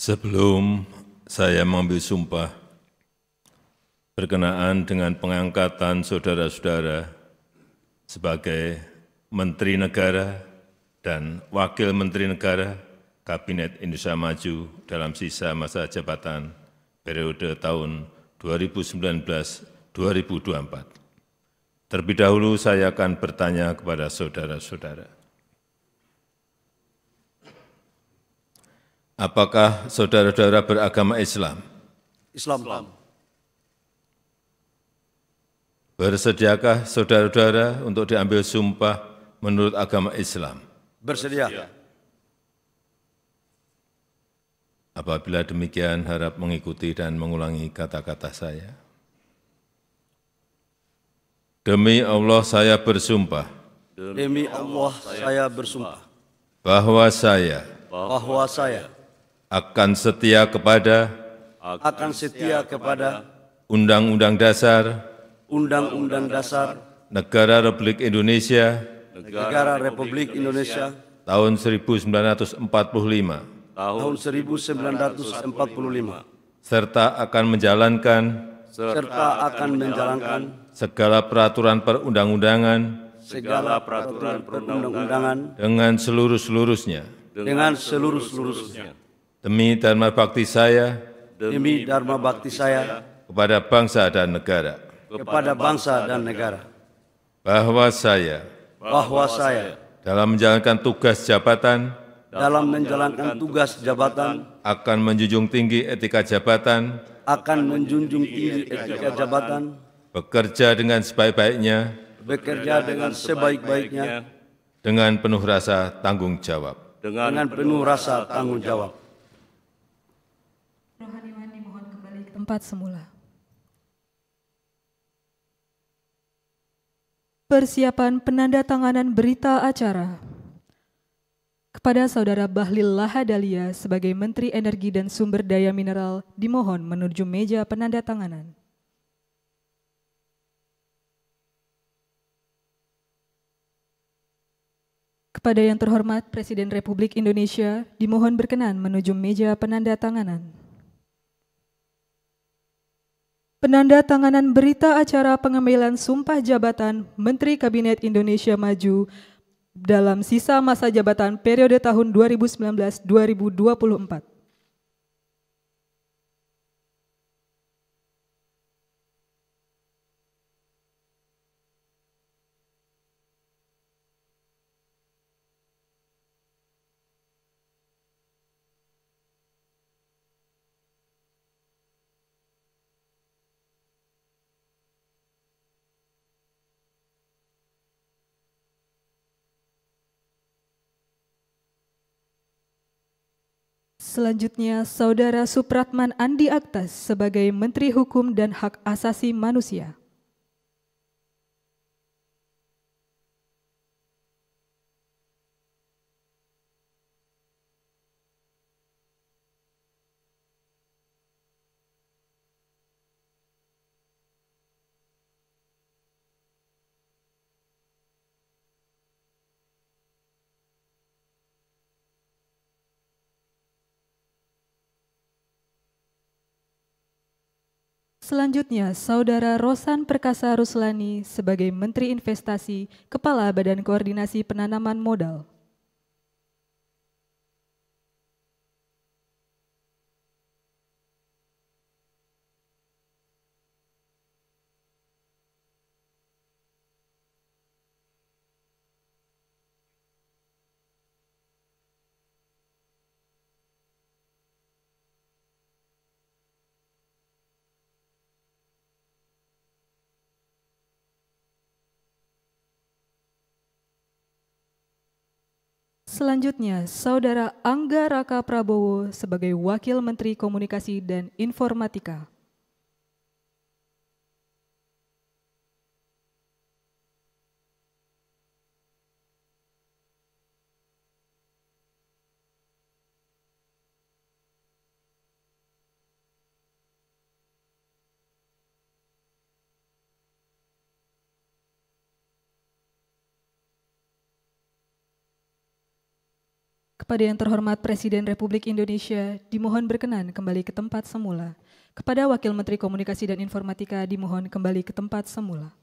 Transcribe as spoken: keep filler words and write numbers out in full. Sebelum saya mengambil sumpah berkenaan dengan pengangkatan saudara-saudara sebagai Menteri Negara dan Wakil Menteri Negara Kabinet Indonesia Maju dalam sisa masa jabatan periode tahun dua ribu sembilan belas sampai dua ribu dua puluh empat. Terlebih dahulu saya akan bertanya kepada saudara-saudara. Apakah saudara-saudara beragama Islam? Islam. Islam. Bersediakah saudara-saudara untuk diambil sumpah menurut agama Islam? Bersedia. Apabila demikian, harap mengikuti dan mengulangi kata-kata saya. Demi Allah saya bersumpah. Demi Allah saya bersumpah. Bahwa saya. Bahwa saya. akan setia kepada akan setia kepada Undang-Undang Dasar Undang-Undang Dasar Negara Republik Indonesia Negara Republik Indonesia tahun seribu sembilan ratus empat puluh lima tahun seribu sembilan ratus empat puluh lima serta akan menjalankan serta akan menjalankan segala peraturan perundang-undangan segala peraturan perundang-undangan dengan seluruh-seluruhnya dengan seluruh-seluruhnya Demi dharma bakti saya, demi dharma bakti saya kepada bangsa dan negara, kepada bangsa dan negara, bahwa saya, bahwa saya dalam menjalankan tugas jabatan, dalam menjalankan tugas jabatan akan menjunjung tinggi etika jabatan, akan menjunjung tinggi etika jabatan, bekerja dengan sebaik-baiknya, bekerja dengan sebaik-baiknya, dengan penuh rasa tanggung jawab, dengan penuh rasa tanggung jawab. Rohaniwan dimohon kembali ke tempat semula. Persiapan penandatanganan berita acara kepada Saudara Bahlil Lahadalia sebagai Menteri Energi dan Sumber Daya Mineral dimohon menuju meja penandatanganan. Kepada yang terhormat Presiden Republik Indonesia dimohon berkenan menuju meja penandatanganan. Penandatanganan berita acara pengambilan sumpah jabatan Menteri Kabinet Indonesia Maju dalam sisa masa jabatan periode tahun dua ribu sembilan belas sampai dua ribu dua puluh empat. Selanjutnya, Saudara Supratman Andi Atgas sebagai Menteri Hukum dan Hak Asasi Manusia. Selanjutnya, Saudara Rosan Perkasa Ruslani sebagai Menteri Investasi, Kepala Badan Koordinasi Penanaman Modal. Selanjutnya, Saudara Angga Raka Prabowo sebagai Wakil Menteri Komunikasi dan Informatika. Pada yang terhormat Presiden Republik Indonesia, dimohon berkenan kembali ke tempat semula. Kepada Wakil Menteri Komunikasi dan Informatika, dimohon kembali ke tempat semula.